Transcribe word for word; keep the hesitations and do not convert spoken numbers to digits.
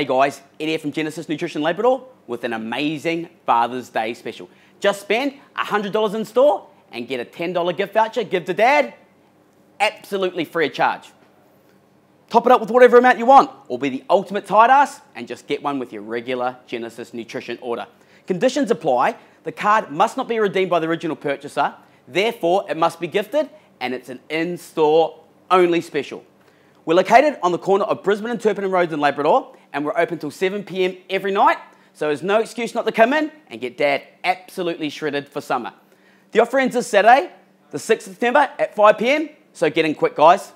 Hey guys, Ed here from Genesis Nutrition Labrador with an amazing Father's Day special. Just spend one hundred dollars in store and get a ten dollar gift voucher, give to Dad, absolutely free of charge. Top it up with whatever amount you want, or be the ultimate tight ass and just get one with your regular Genesis Nutrition order. Conditions apply, the card must not be redeemed by the original purchaser, therefore it must be gifted, and it's an in-store only special. We're located on the corner of Brisbane and Turpin Roads in Labrador, and we're open till seven p m every night, so there's no excuse not to come in and get Dad absolutely shredded for summer. The offer ends this Saturday, the sixth of September at five p m, so get in quick, guys.